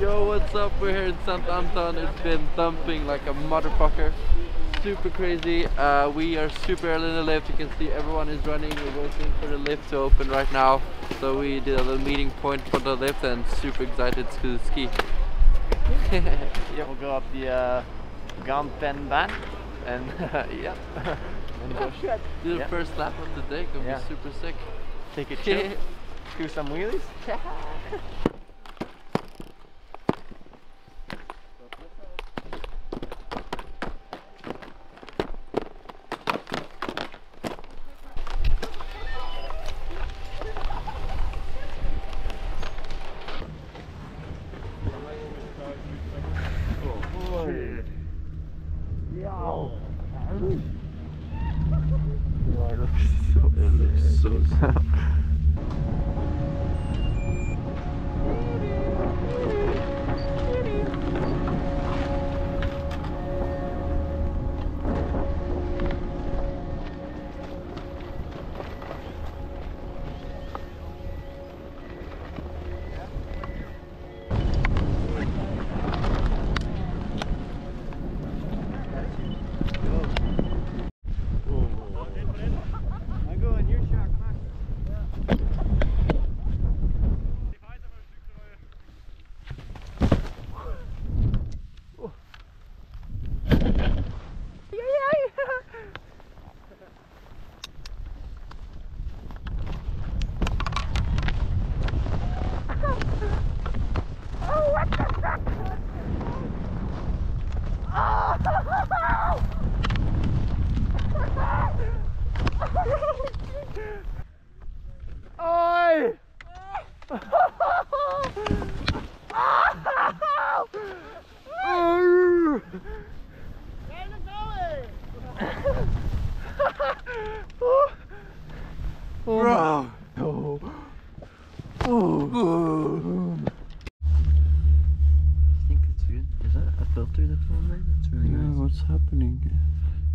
Yo, what's up? We're here in St. Anton. It's been thumping like a motherfucker. Super crazy. We are super early in the lift. You can see everyone is running. We're waiting for the lift to open right now. So we did a little meeting point for the lift and super excited to ski. Yep. We'll go up the Gampenbahn and yeah. And oh shit. Do the first lap of the day. Gonna be super sick. Take a chill. Do some wheelies.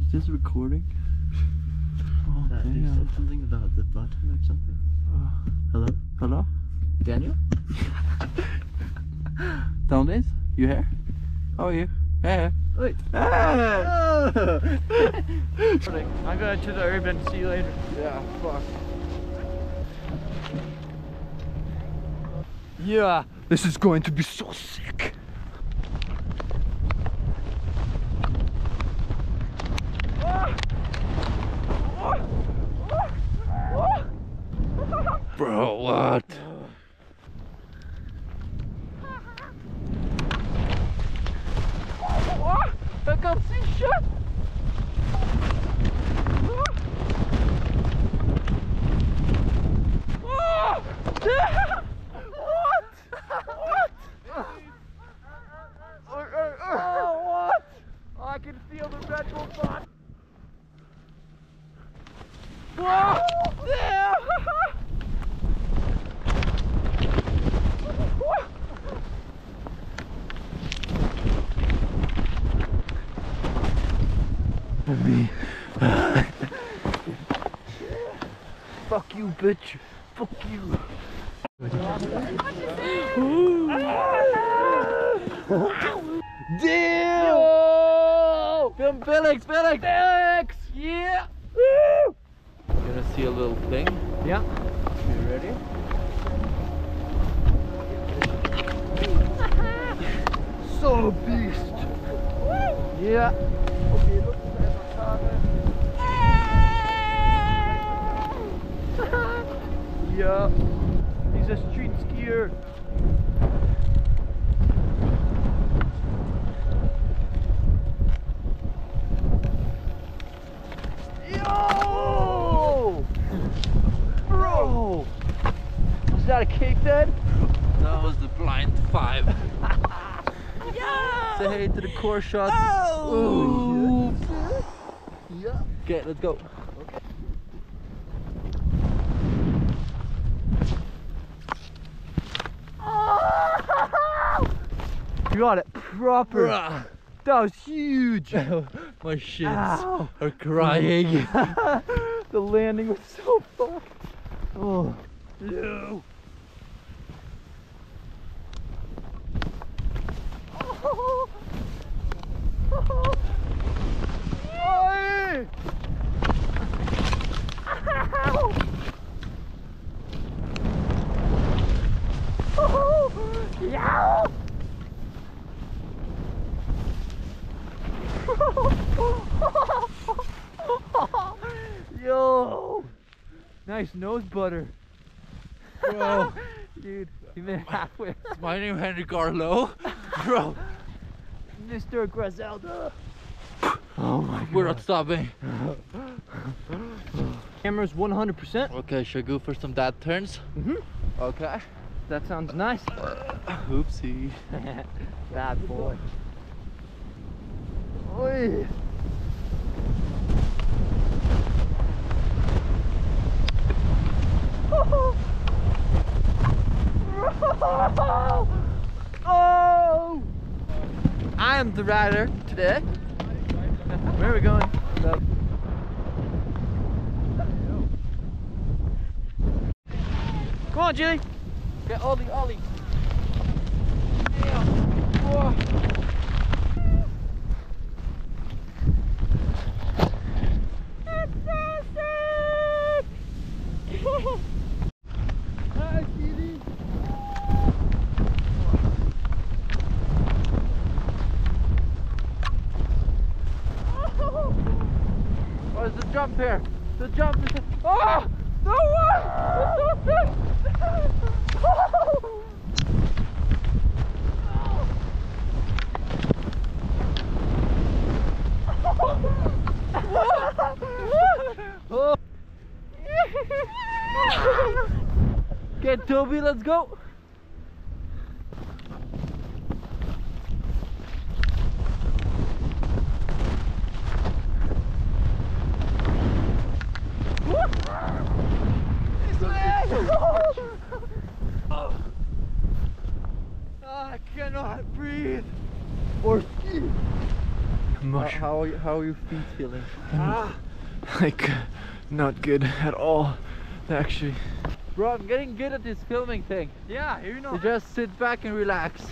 Is this recording? Oh, you said something about the button or something? Hello? Hello? Daniel? Daniel? You here? How are you? Hey! Hey! I'm going to the urban. See you later. Yeah, fuck. Yeah! This is going to be so sick! Bro, what? I can't see shit! What? Oh, I can feel the Red Bull bot! Whoa! Damn! Fuck you, bitch. Fuck you. Damn! From Felix, Felix! Felix! Yeah! Woo! You're gonna see a little thing? Yeah. You ready? So beast! Yeah! Okay, look at that target. Yeah! He's a street skier! Yo! Bro! Was that a cake then? That was the blind five. Say hey to the Core Shots. Oh, yeah. Okay, let's go. Okay. Oh! You got it proper. Bruh. That was huge. My shits are crying. The landing was so fucked. Oh, ew. Yo, nice nose butter. Bro, dude, you made it halfway. Is my name Henry Garlo? Bro, Mr. Griselda. Oh my God. We're not stopping. Camera's 100%. Okay, should I go for some dad turns? Mm-hmm. Okay. That sounds nice. Oopsie. Bad boy. Oi. Oh! I am the rider today. Where are we going? So. Come on, Julie. Get Ollie, Ollie. Yeah. Whoa. Jump here. The jump is here. Oh! No way! Oh! Oh. Get Toby, let's go! How are your feet feeling? Like, not good at all, actually. Bro, I'm getting good at this filming thing. Yeah, you know. You just sit back and relax.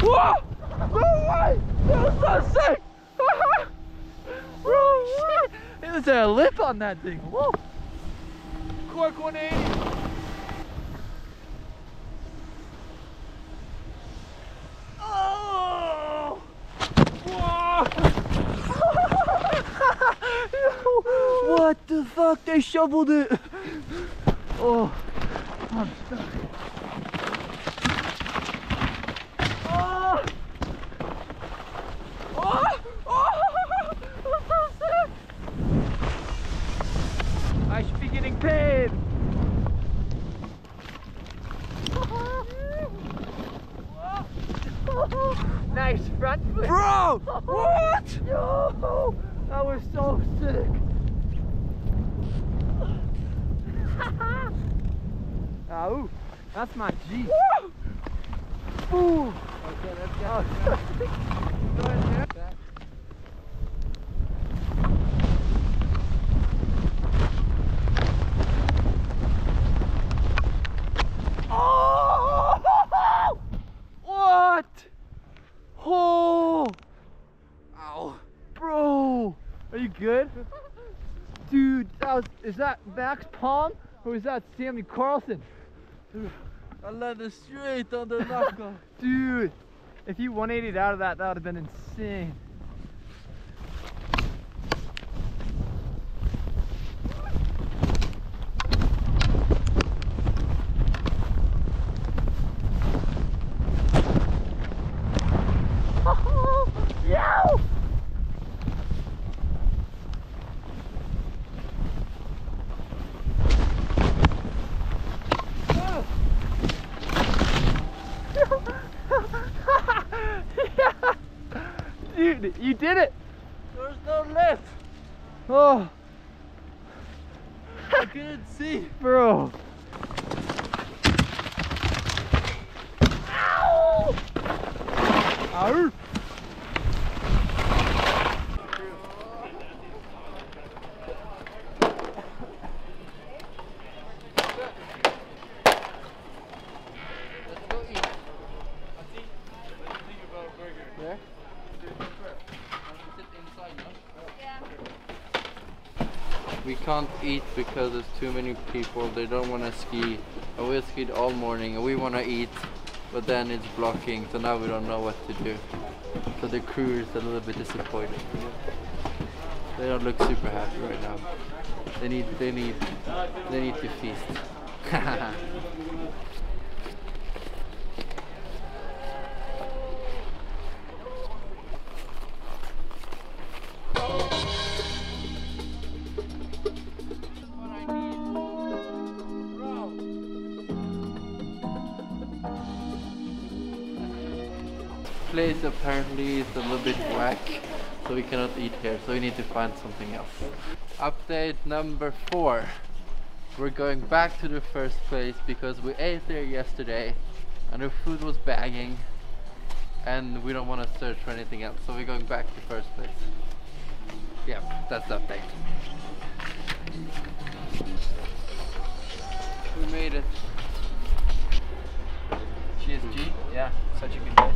Whoa! No way! That was so sick! Bro, shit! There's a lip on that thing. Whoa! Cork 180! What the fuck? They shoveled it! Oh, I'm stuck. Oh! Oh! Oh! I'm so sick! I should be getting paid! Nice front flip! Bro! What? Yo! That was so sick! Oh, that's my Jeep. Ooh. Okay, let's get go in there. Oh! What? Oh! Ow. Bro, are you good? Dude, that was, is that Max Palm or is that Sammy Carlson? Dude, I landed straight on the knuckle. Dude, if you 180'd out of that, that would have been insane. You did it! There's no lift! Oh! I couldn't see! Bro! Ow! Ow! We can't eat because there's too many people. They don't want to ski. And we skied all morning and we want to eat, but then it's blocking, so now we don't know what to do. So the crew is a little bit disappointed. They don't look super happy right now. They need to feast. This place apparently is a little bit whack, so we cannot eat here, so we need to find something else. Update number 4. We're going back to the first place because we ate there yesterday and the food was banging and we don't want to search for anything else, so we're going back to the first place. Yep, that's the update. We made it. GSG? Yeah, such a good day.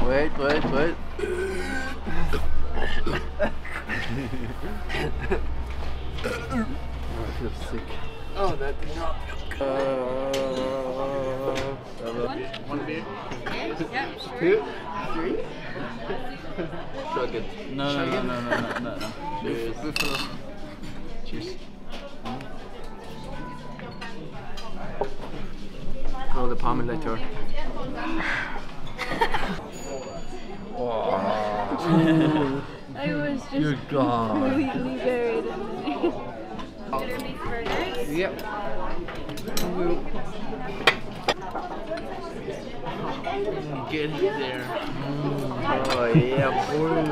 Wait. I feel sick. Oh, that did not feel good. One beer? Yeah, sure. 2? 3? Chug it. No. Cheers. Cheers. Oh, the pomelator. Oh. I was just completely buried in there. Did we make burgers? Yep. Get in there. Oh yeah, boy.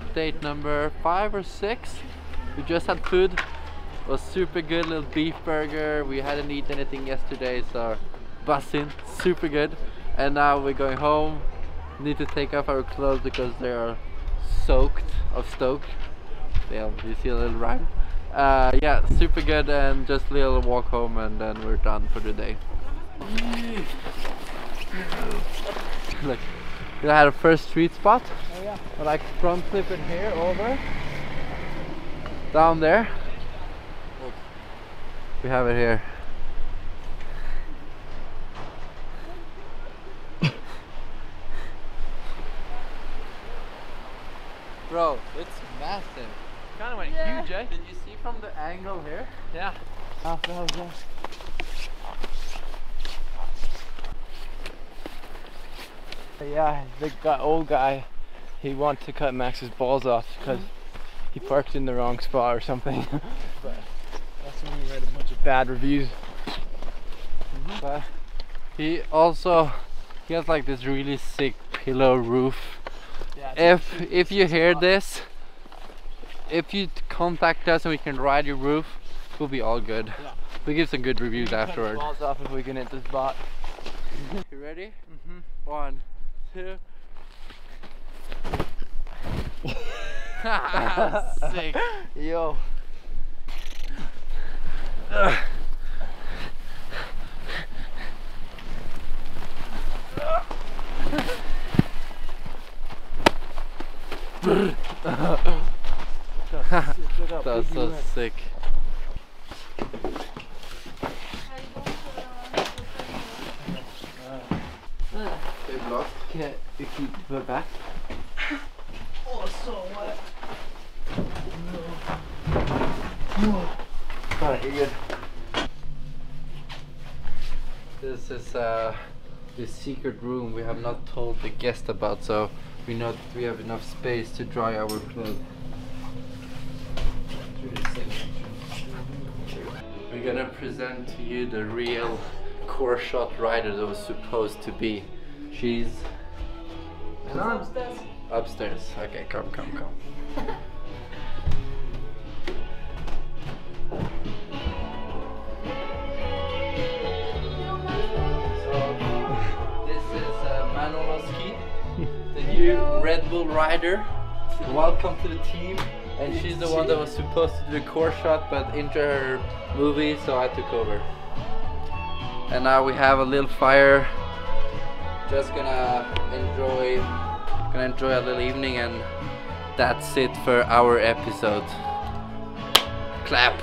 Update number 5 or 6. We just had food. It was super good, little beef burger. We hadn't eaten anything yesterday, so bussin', super good. And now we're going home. Need to take off our clothes because they are soaked. Yeah, you see a little rhyme. Yeah, super good, and just a little walk home and then we're done for the day. Look, we had a first sweet spot. Oh, yeah. We're like front flipping here over. Down there. Look. We have it here. Bro, it's massive. Kind of went huge, eh? Did you see from the angle here? Yeah. Oh, that was nice. Yeah, the old guy, he wanted to cut Max's balls off because he parked in the wrong spot or something. But that's when he read a bunch of bad reviews. But he also, he has like this really sick pillow roof. Yeah, if you hear this, if you contact us and we can ride your roof, we'll be all good. Yeah. We'll give some good reviews afterwards. Balls off if we can hit this spot. You ready? Mm-hmm. 1, 2. Sick. Yo. That's so sick. They've lost. Can you keep the back? Oh, so wet. No. Alright, you're good. This is the secret room we have not told the guest about, so we know that we have enough space to dry our clothes. We're gonna present to you the real Core Shot rider that was supposed to be. She's upstairs. Upstairs. Okay, come. Red Bull rider, welcome to the team. and she's the one that was supposed to do the core shot but into her movie, so I took over. And now we have a little fire, just gonna enjoy a little evening, and that's it for our episode. Clap.